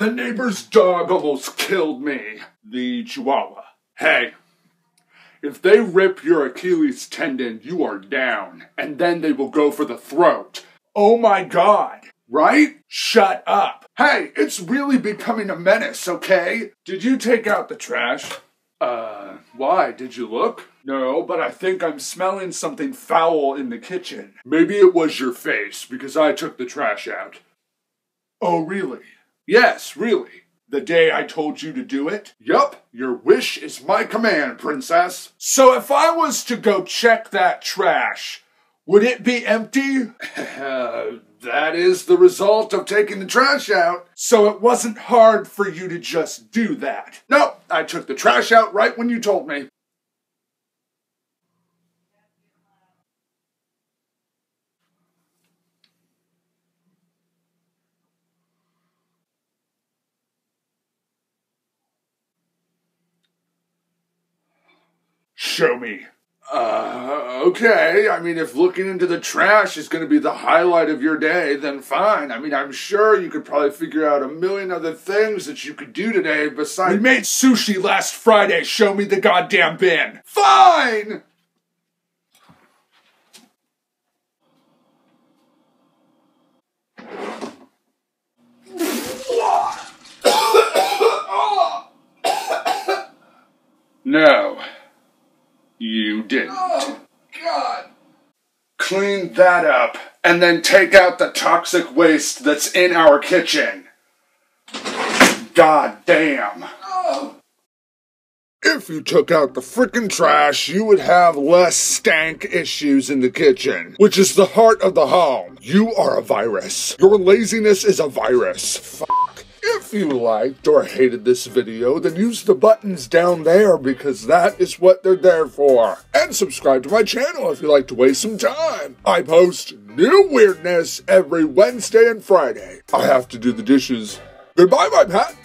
The neighbor's dog almost killed me. The Chihuahua. Hey, if they rip your Achilles tendon, you are down. And then they will go for the throat. Oh my God. Right? Shut up. Hey, it's really becoming a menace, okay? Did you take out the trash? Why? Did you look? No, but I think I'm smelling something foul in the kitchen. Maybe it was your face, because I took the trash out. Oh, really? Yes, really. The day I told you to do it? Yup, your wish is my command, princess. So if I was to go check that trash, would it be empty? That is the result of taking the trash out. So it wasn't hard for you to just do that. No, I took the trash out right when you told me. Show me. Okay, I mean, if looking into the trash is going to be the highlight of your day, then fine. I mean, I'm sure you could probably figure out a million other things that you could do today besides— We made sushi last Friday. Show me the goddamn bin. Fine! No. You didn't. Oh, God. Clean that up, and then take out the toxic waste that's in our kitchen. God damn. Oh. If you took out the frickin' trash, you would have less stank issues in the kitchen, which is the heart of the home. You are a virus. Your laziness is a virus. If you liked or hated this video, then use the buttons down there because that is what they're there for. And subscribe to my channel if you like to waste some time. I post new weirdness every Wednesday and Friday. I have to do the dishes. Goodbye, my pet.